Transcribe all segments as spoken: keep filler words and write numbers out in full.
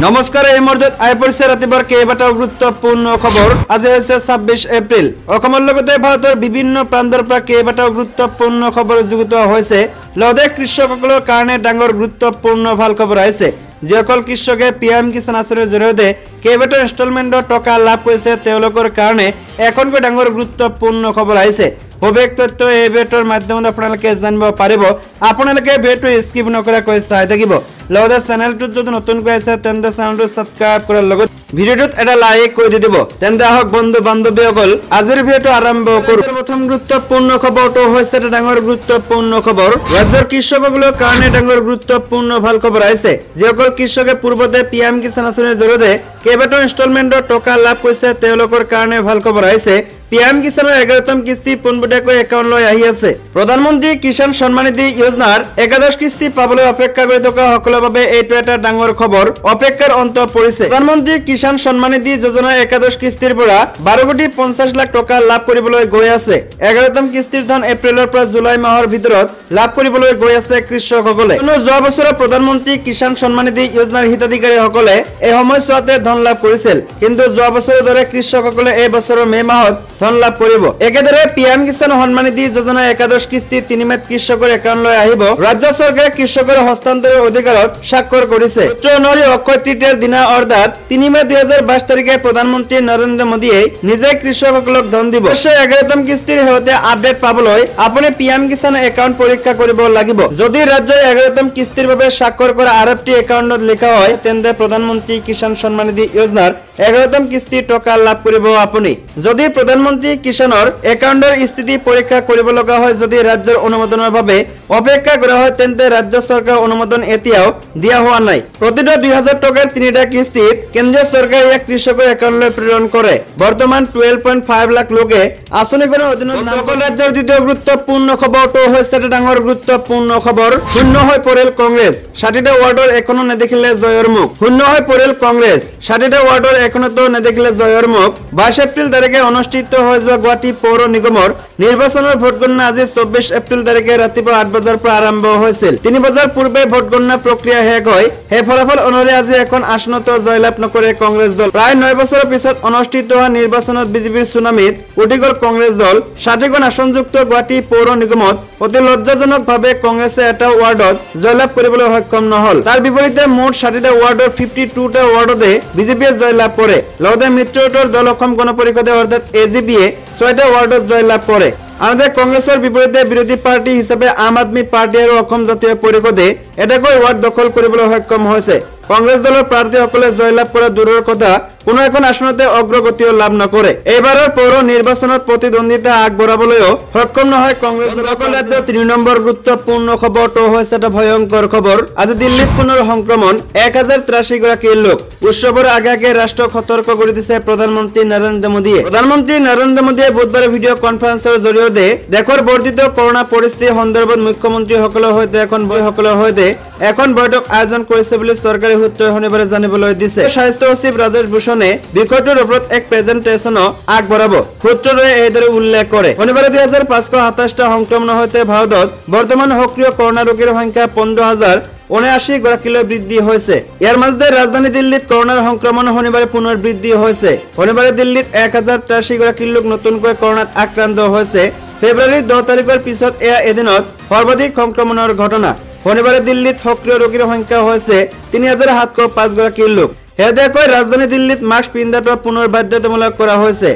नमस्कार मुहूर्त आईपरसे रातिपुवार केइबाटाও গুরুত্বপূর্ণ खबर। आज है छब्बीस एप्रिल भारत विभिन्न प्रांतर पर केइबाटाও गुरुत्वपूर्ण खबर जुगत होइसे। लदे कृषकসকলৰ কাৰণে ডাঙৰ গুৰুত্বপূৰ্ণ ভাল খবৰ আছে। जिसको कृषके पी एम किसान आँचर जरिए कईबाटा इन्स्टलमेंट टका लाभ करने एखनको डांगर गुरुत्वपूर्ण खबर आईसे। सविशेष तथ्य এই ভিডিওৰ মাধ্যমত আপোনালোকে জানিব পাৰিব। আপোনালোকে ভিডিওটো স্কিপ নকৰাকৈ চাই থাকিব। লগতে চেনেলটোত যদি নতুনকৈ আছে তেন্তে চেনেলটো সাবস্ক্রাইব কৰাৰ লগত ভিডিওটোত এটা লাইক কৰি দি দিব। তেন্তে আহক বন্ধু বান্ধৱীসকল আজিৰ ভিডিওটো আৰম্ভ কৰোঁ। প্ৰথম গুৰুত্বপূৰ্ণ খবৰটো হৈছে এটা ডাঙৰ গুৰুত্বপূৰ্ণ খবৰ। ৰাজ্যৰ কৃষকসকলৰ কাৰণে ডাঙৰ গুৰুত্বপূৰ্ণ ভাল খবৰ আছে। যিসকল কৃষকে পূৰ্বতে পিএম কিষাণ আঁচনিৰ জৰিয়তে কেইবাটাও ইনস্টলমেণ্টৰ টকা লাভ কৰিছে তেওঁলোকৰ কাৰণে ভাল খবৰ আছে। पीएम किसान एगारोतम किस्ती पुनबुटाको एकाउंट लै आहि आछे। प्रधानमंत्री किसान सम्मान निधि योजनार एकादश किस्ती पाবলৈ অপেক্ষা কৰি থকা সকলৰ বাবে এইটো এটা ডাঙৰ খবৰ। অপেক্ষাৰ অন্ত পৰিছে। प्रधानमंत्री किसान सम्मान निधि योजना एकादश किस्তিৰ পৰা बारह কোটি पचास লাখ টকা লাভ কৰিবলৈ গৈ আছে। এগারোতম কিস্তিৰ ধন এপ্ৰিলৰ পৰা জুলাই মাহৰ ভিতৰত লাভ কৰিবলৈ গৈ আছে কৃষকসকলে। যোৱা বছৰ प्रधानमंत्री किसान सम्मान निधि योजनाৰ হিতাধিকাৰীসকলে এই সময়ছোৱাতে ধন লাভ কৰিছিল। কিন্তু যোৱা বছৰৰ দৰে কৃষকসকলে এই বছৰৰ মে মাহত धन लाभ पीएम किसान सम्मान निधि योजना एकादश किस्ती तीन मेत कृषकर एकाउंट लै राज्य सरकार कृषकर हस्तांतरण अधिकार स्वाक्षर करिसे। चौदह अक्षय तृतीयार दिना अर्थात तीन मे दो हज़ार बाईस तारिखे प्रधानमंत्री नरेन्द्र मोदीये निजे कृषकसलक धन दिब। एगारोतम किस्तिर हेतु आपडेट पाबलै आपुनि पीएम किसान एकाउंट परीक्षा करिब लागिब। यदि राज्य एगारोतम किस्तिर भाबे स्वाक्षर কৰা आरएफटी एकाउंटत लिखा हय तेन्ते प्रधानमंत्री किसान सम्मान निधि योजनार एगारोतम किस्तिर टका लाभ करिब आपुनि। यदि प्रधान प्रधानमंत्री किसानर एकाउंटर स्थिति परीक्षा करिब लगा हय यदि राज्यर अनुमोदनर भावे अपेक्षा करा हय तेन्ते राज्य सरकार अनुमोदन एतियाओ दिया हुआ नाई। प्रतिटा दो हज़ार टकार तीनटा किस्तित केंद्रीय सरकार या कृषकर एकाउंटলৈ प्रेरण करे। बर्तमान बारह दशमलव पाँच लाख लोके आसनिखনৰ অধীনত নামকৰণ। ৰাজ্যৰ দ্বিতীয় গুৰুত্বপূৰ্ণ খবৰটো হৈছে এটা ডাঙৰ গুৰুত্বপূৰ্ণ খবৰ। শূন্য হৈ পৰিল কংগ্ৰেছ। ষাঠিটা ওয়ার্ডৰ এখনো নেদেখিলে জয়ৰ মুখ। শূন্য হৈ পৰিল কংগ্ৰেছ। ষাঠিটা ওয়ার্ডৰ এখনতো নেদেখিলে জয়ৰ মুখ। बाईस एप्रिल तारिखे अनुष्ठित गुवाहाटी पौर निगम निर्वाचन भोट गणना आज चौबीस एप्रिल तारिखे रातिपुवा आठ बजार पर आरम्भ होइसिल। तीन बजार पूर्वे भोट गणना प्रक्रिया शेष हय। हे फलाफल अनुसारे आज एखन आसनत जयलाभ नकरे कांग्रेस दल। प्राय नौ बछर पिছত अनुष्ठित होआ निर्वाचनत बीजेपीर चुनामीत उठि गल कांग्रेस दल। षाठिखन आसनयुक्त गुवाहाटी पौर निगमत अति लज्जाजनक भावे कांग्रेसे एटा वार्डत जयलाभ কৰিবলৈ सक्षम নহল। তাৰ বিপৰীতে মুঠ ষাঠিটা ওয়ার্ডৰ बावन টা ওয়ার্ডতে বিজেপিয়ে জয়লাভ কৰে। লগতে মিত্ৰজোঁটৰ দল অসম গণ পৰিষদে অৰ্থাৎ এজিপি ছয়টা ওয়ার্ডত জয়লাভ করে। আনহাতে কংগ্রেসের বিপরীতে বিরোধী পার্টি হিসেবে আম আদমি পার্টি আর অসম জাতীয় পরিষদে এটাকৈ ওয়ার্ড দখল কৰিবলৈ সক্ষম হৈছে। কংগ্রেস দলৰ প্ৰাৰ্থীসকলে জয়লাভ কৰা দূৰৰ কথা কোনো এখন আসনতে অগ্রগতিও লাভ নকৰে। এইবাৰৰ পৌৰ নিৰ্বাচনত প্ৰতিদ্বন্দ্বিতা আগবঢ়াবলৈও সক্ষম নহয় কংগ্ৰেছ দল। তিনি নম্বৰ গুৰুত্বপূৰ্ণ খবৰটো হৈছে এটা ভয়ংকৰ খবৰ। আজি দিল্লীত পুনৰ সংক্ৰমণ এক হাজাৰ তিৰাশী গৰাকী লোক। উৎসৱৰ আগে আগে ৰাষ্ট্ৰক সতৰ্ক কৰি দিছে প্ৰধানমন্ত্ৰী নৰেন্দ্ৰ মোদীয়ে। প্ৰধানমন্ত্ৰী নৰেন্দ্ৰ মোদীয়ে বুধবাৰে ভিডিঅ কনফাৰেন্সৰ জৰিয়তে দেশৰ বৰ্ধিত কৰোনা পৰিস্থিতি সন্দৰ্ভত মুখ্যমন্ত্ৰীসকলৰ সৈতে এখন বৈঠকৰ সৈতে এখন বৈঠক আয়োজন কৰিছে বুলি চৰকাৰে সূত্ৰই শনিবাৰে জানিবলৈ দিছে। স্বাস্থ্য সচিব ৰাজেশ ভূষণ বিষয়টোৰ ওপৰত এক প্ৰেজেন্টেচন আগবঢ়াব। সূত্ৰটোৱে এইদৰে উল্লেখ কৰে শনিবাৰে দুই হাজাৰ পাঁচশ সাতাইশটা সংক্ৰমণ সৈতে ভাৰতত বৰ্তমান সক্ৰিয় কৰোনা ৰোগীৰ সংখ্যা পোন্ধৰ হাজাৰ उनासी गराकीले बृद्धि होइसे। यार मध्य राजधानी दिल्लीत करोनार संक्रमण शनिवार पुनर बृद्धि होइसे। शनिवार दिल्लीत एक हजार तिरासी गराकी लोक नतुनकै करोनात आक्रांत होइसे। फेब्रुआरी दस तारिखर पिছত एया एदिনত सर्वाधिक संक्रमणर घटना। शनिवार दिल्लीत सक्रिय रोगीर संख्या होइसे तीन हजार सातश पाँच गराकी लोक। हेदेকৈ राजधानी दिल्लीत मास्क পিন্ধাটো পুনৰ বাধ্যতামূলক কৰা হৈছে।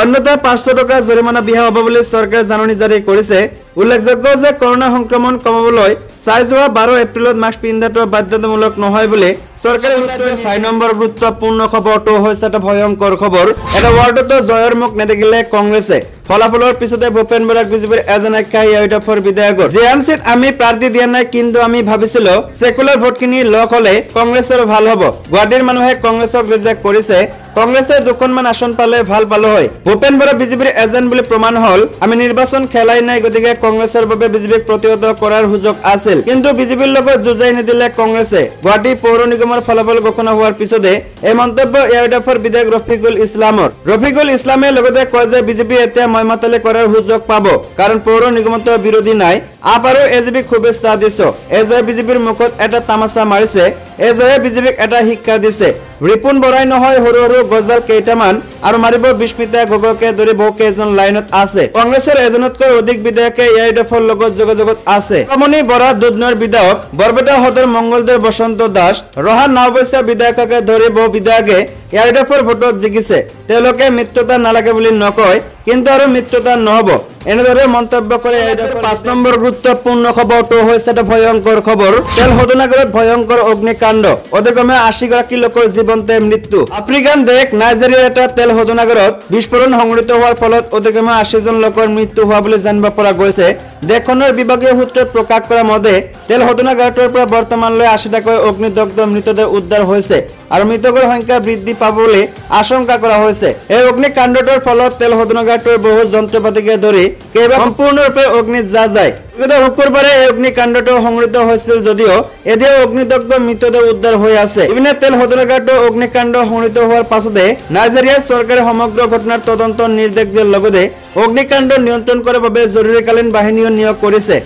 অন্যথা पाँच सौ টকা জৰিমনা বিহা হ'ব বুলি চৰকাৰে জাননী জাৰি কৰিছে। উল্লেখযোগ্য যে কৰোনা সংক্ৰমণ কমাবলৈ চাই যোৱা বাৰ এপ্ৰিলত মাস্ক পিন্ধাটো বাধ্যতামূলক নহয় বুলি চৰকাৰে উল্লেখ। ছয় নম্বৰ গুৰুত্বপূৰ্ণ খবৰটো হৈছে এটা ভয়ংকৰ খবৰ। এটা ওয়ার্ডত জয়ৰ মুখ নেদেখিলে কংগ্ৰেছে। ফলাফলৰ পিছতে ভূপেন বৰাক বিজেপিৰ এজনে খাই আইডফৰ বিধায়ক জেএমচিত আমি প্ৰাৰ্থী দিয়া নাই কিন্তু আমি ভাবিছিলো সেকুলাৰ ভোটখিনি লক হলে কংগ্ৰেছৰ ভাল হ'ব। গুৱাহাটীৰ মানুহে কংগ্ৰেছক ৰিজেক্ট কৰিছে। কংগ্রেসের দুখনমান আসন পালে ভাল পালো হয়। ভূপেন বড় বিজেপির এজেন্ট বলে প্রমাণ হল। আমি নির্বাচন খেলাই নাই, গতিকে কংগ্রেসের বাবে বিজেপিক প্রতিহত করার সুযোগ আছিল, কিন্তু বিজেপির লগত যুঁজাই নিদিলে কংগ্রেসে। গুৱাহাটী পৌর নিগমৰ ফলাফল ঘোষণা হোৱাৰ পিছতে এই মন্তব্য এয়াৰডাফৰ বিধায়ক রফিকুল ইসলামৰ। রফিকুল ইসলামে লগতে কয় যে বিজেপি এতিয়া ময়মাতলে কৰাৰ সুযোগ পাব, কাৰণ পৌৰ নিগমত বিৰোধী নাই। आप और एजेपी खूबे साथ दिस एजय बीजेपीर मुखत एटा तामाशा मारिसे, एजय बीजेपीक एटा शिक्षा दिसे। रिपुन बराई नहय हरु हरु गजल केइटामान आर मारिब बिस्मिता गगके दरे बहुकेजन लाइनत आसे। कांग्रेसर एजनतকৈ অধিক বিধায়কে এআইডফৰ লগত যোগাযোগত আছে। আমনি বৰা দুধনৰ বিধায়ক বৰবেটা হদৰ মঙ্গলদেৱ বসন্ত দাস ৰহা নাওবৈছা বিধায়ককে ধৰি বহু বিধায়কে এআইডফৰ ভোটত জিকিছে। তেওঁলোকে মিত্ৰতা নালাগে বুলি নকয়, কিন্তু আৰু মিত্ৰতা নহব এনেদৰে মন্তব্য কৰে। এআইডফৰ পাঁচ নম্বৰ গুৰুত্বপূৰ্ণ খবৰটো হৈছে এটা ভয়ংকৰ খবৰ। তেল শোধনাগাৰত ভয়ংকৰ অগ্নিকাণ্ড, অধিকমে আশী গৰাকী লোকৰ জীৱন্তে মৃত্যু। আফ্ৰিকান দেশ নাইজেৰিয়া এটা তেল শোধনাগাৰত বিস্ফোৰণ সংঘটিত হোৱাৰ ফলত অধিকমে আশী জন লোকৰ মৃত্যু হোৱা বুলি জানিব পৰা গৈছে। দেশখনৰ বিভাগীয় সূত্ৰত প্ৰকাশ কৰা মতে তেল শোধনাগাৰটোৰ পৰা বৰ্তমানলৈ আশীটাকৈ অগ্নিদগ্ধ মৃতদেহ উদ্ধাৰ হৈছে আৰু মৃতকৰ সংখ্যা বৃদ্ধি পাব বুলি আশংকা কৰা হৈছে। এই অগ্নিকাণ্ডটোৰ ফলত তেল শোধনাগাৰটোৰ বহু যন্ত্ৰপাতিকে ধৰি কেইবা সম্পূৰ্ণৰূপে অগ্নিত জ্বলি যায়। শুক্ৰবাৰে এই অগ্নিকাণ্ডটো সংঘটিত হৈছিল যদিও এতিয়া অগ্নিদগ্ধ মৃতদেহ উদ্ধাৰ হৈ আছে। ইপিনে তেল শোধনাগাৰটো অগ্নিকাণ্ড সংঘটিত হোৱাৰ পাছতে নাইজেৰিয়া চৰকাৰে সমগ্ৰ ঘটনাৰ তদন্ত নিৰ্দেশ দিয়াৰ লগতে অগ্নিকাণ্ড নিয়ন্ত্ৰণ কৰাৰ বাবে জৰুৰীকালীন বাহিনীও নিয়োগ কৰিছে।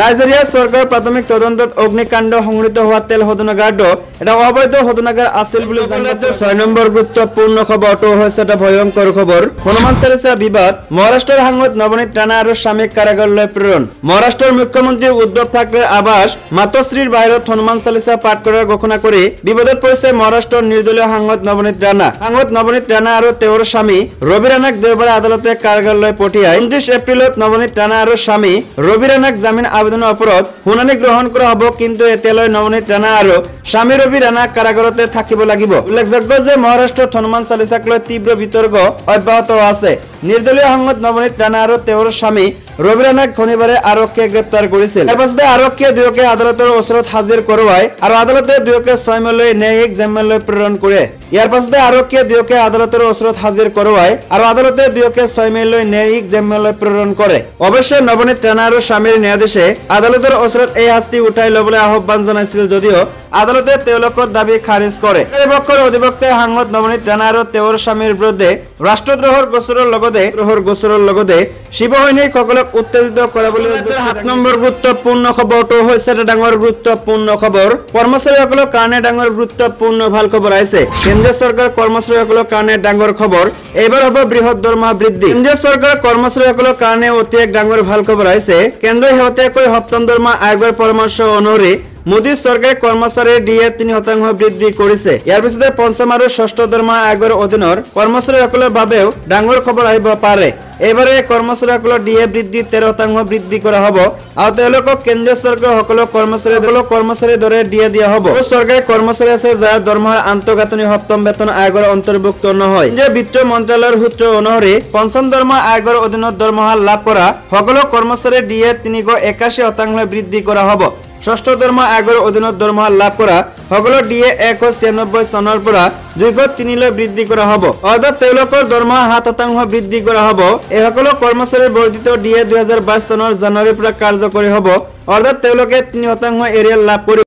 নাইজেরিয়া সরকার প্রাথমিক তদন্তত অগ্নিকাণ্ড সংঘটিত হওয়া তেল শোধনাগারটো এটা অবৈধ শোধনাগার আছিল বলে জানিছে। ছয় নম্বর গুরুত্বপূর্ণ খবরটো হৈছে এটা ভয়ংকৰ খবৰ। হনুমান চালীসা বিবাদ। মহারাষ্ট্রের হাঙ্গত নবনীত রাণা আর স্বামীক কারাগারলৈ প্রেরণ। মহারাষ্ট্রের মুখ্যমন্ত্রী উদ্ধব ঠাকরের আবাস মাতশ্রীর বাহিৰত হনুমান চালীসা পাঠ করার ঘোষণা করে বিবাদত পৰিছে মহারাষ্ট্রের নির্দলীয় হাঙ্গত নবনীত রাণা। হাঙ্গত নবনীত রাণা আর তেওঁৰ স্বামী রবি রাণাক দেওবাৰে আদালতে কারাগারলৈ পঠিয়ায়। উনত্রিশ এপ্রিলত নবনীত রাণা আর স্বামী রবি রাণাক জামিন আবেদনের ওপৰত শুনানি গ্রহণ করা হব, কিন্তু এতিয়ালৈ নবনীত রাণা আর স্বামী রবি রাণা কারাগারতে থাকিব লাগিব। উল্লেখযোগ্য যে মহারাষ্ট্ৰত হনুমান চালীসাক লৈ তীব্র বিতর্ক অব্যাহত আছে। নির্দলীয় সংগত নবনীত রাণা আর তেওঁৰ স্বামী রবি রাণাক শনিবাৰে আৰক্ষীয়ে গ্ৰেপ্তাৰ কৰিছিল। তাৰপাছতে আৰক্ষীয়ে দুয়োকে আদালতৰ ওচৰত হাজিৰ কৰোৱায় আৰু আদালতে দুয়োকে ছয় মাহলৈ ন্যায়িক জামিনলৈ প্ৰেৰণ কৰে। ইয়াৰ পাছতে আৰক্ষীয়ে দুয়োকে আদালতৰ ওচৰত হাজিৰ কৰোৱায় আৰু আদালতে দুয়োকে ছয় মাহলৈ ন্যায়িক জামিনলৈ প্ৰেৰণ কৰে। অৱশ্যে নবনীত ৰাণা আৰু স্বামীৰ ন্যায়াধীশে আদালতৰ ওচৰত এই শাস্তি উঠাই ল'বলৈ আহ্বান জনাইছিল যদিও আদালতে তেওঁলোকৰ দাবী খাৰিজ কৰে। পক্ষৰ অধিবক্তাই হাঙ্গত নবনীত ৰাণা আৰু তেওঁৰ স্বামীৰ বিৰুদ্ধে ৰাষ্ট্ৰদ্ৰোহৰ গোচৰৰ লগতে দ্ৰোহৰ গোচৰৰ লগতে শিৱসৈনিকসকল উত্তেজিত কৰা বুলি। সাত নম্বৰ গুৰুত্বপূৰ্ণ খবৰটো হৈছে এটা ডাঙৰ গুৰুত্বপূৰ্ণ খবৰ। কৰ্মচাৰীসকলৰ কাৰণে ডাঙৰ গুৰুত্বপূৰ্ণ ভাল খবৰ আহিছে। কেন্দ্ৰীয় চৰকাৰ কৰ্মচাৰীসকলৰ কাৰণে ডাঙৰ খবৰ। এইবাৰ হ'ব বৃহৎ দৰমহা বৃদ্ধি। কেন্দ্ৰীয় চৰকাৰ কৰ্মচাৰীসকলৰ কাৰণে অতি এক ডাঙৰ ভাল খবৰ আহিছে। কেন্দ্ৰই শেহতীয়াকৈ সপ্তম দৰমহা আয়োগৰ পৰামৰ্শ অনুসৰি মোদী চৰকাৰে কৰ্মচাৰীৰ ডিএ তিনি শতাংশ বৃদ্ধি কৰিছে। ইয়াৰ পিছতে পঞ্চম আৰু ষষ্ঠ দৰমহা আয়োগৰ অধীনৰ কৰ্মচাৰীসকলৰ বাবেও ডাঙৰ খবৰ আহিব পাৰে। এইবাৰে কৰ্মচাৰীসকলৰ ডিএ বৃদ্ধি তেৰ শতাংশ বৃদ্ধি কৰা হ'ব আৰু তেওঁলোকক কেন্দ্ৰীয় চৰকাৰৰ সকলো কৰ্মচাৰীসকলৰ কৰ্মচাৰীৰ দৰে ডিএ দিয়া হ'ব। চৰকাৰী কৰ্মচাৰী আছে যাৰ দৰমহাৰ আন্তঃগাঁথনি সপ্তম বেতন আয়োগৰ অন্তৰ্ভুক্ত নহয়। বিত্ত মন্ত্ৰালয়ৰ সূত্ৰ অনুসৰি পঞ্চম দৰমহা আয়োগৰ অধীনত দৰমহা লাভ কৰা সকলো কৰ্মচাৰীৰ ডিএ তিনিশ একাশী শতাংশ বৃদ্ধি কৰা হ'ব। ষষ্ঠ দৰমহা আয়োগৰ অধীনত দৰমহা লাভ কৰা সকলো ডিএ এশ ছিয়ানব্বৈ চনৰ পৰা দুইশ তিনিলৈ বৃদ্ধি কৰা হ'ব, অৰ্থাৎ তেওঁলোকৰ দৰমহা সাত শতাংশ বৃদ্ধি কৰা হ'ব। এই সকলো কৰ্মচাৰীৰ বৰ্ধিত ডিএ দুই হাজাৰ বাইশ চনৰ জানুৱাৰীৰ পৰা কাৰ্যকৰী হ'ব, অৰ্থাৎ তেওঁলোকে তিনি শতাংশ এৰিয়াল লাভ কৰিব।